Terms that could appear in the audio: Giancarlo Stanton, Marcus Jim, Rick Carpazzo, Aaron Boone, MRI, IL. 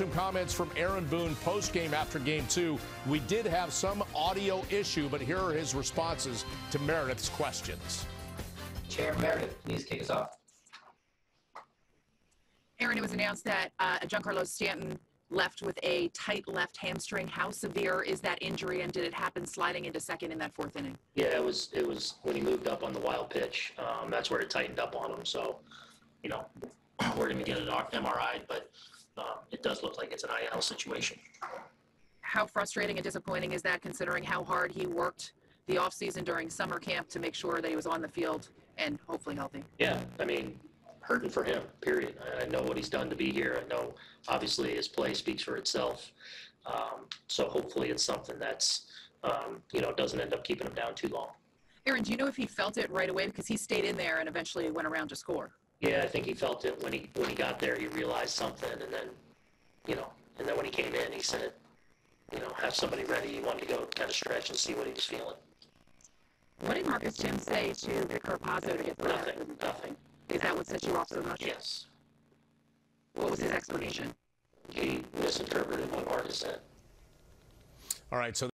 some comments from Aaron Boone post-game after Game 2. We did have some audio issue, but here are his responses to Meredith's questions. Chair Meredith, please kick us off. Aaron, it was announced that Giancarlo Stanton left with a tight left hamstring. How severe is that injury, and did it happen sliding into second in that fourth inning? Yeah, it was when he moved up on the wild pitch. That's where it tightened up on him. So, you know, we're going to get an MRI, but it does look like it's an IL situation. How frustrating and disappointing is that, considering how hard he worked the offseason during summer camp to make sure that he was on the field and hopefully healthy? Yeah, I mean, hurting for him, period. I know what he's done to be here. I know, obviously, his play speaks for itself. So hopefully it's something that's, you know, doesn't end up keeping him down too long. Aaron, do you know if he felt it right away? Because he stayed in there and eventually went around to score. Yeah, I think he felt it when he got there. He realized something, and then, you know, and then when he came in, he said, you know, have somebody ready. He wanted to go kind of stretch and see what he was feeling. What did Marcus Jim say to Rick Carpazzo to get the nothing? Out? Nothing. Is that what set you off so much? Yes. What was his explanation? He misinterpreted what Marcus said. All right, so.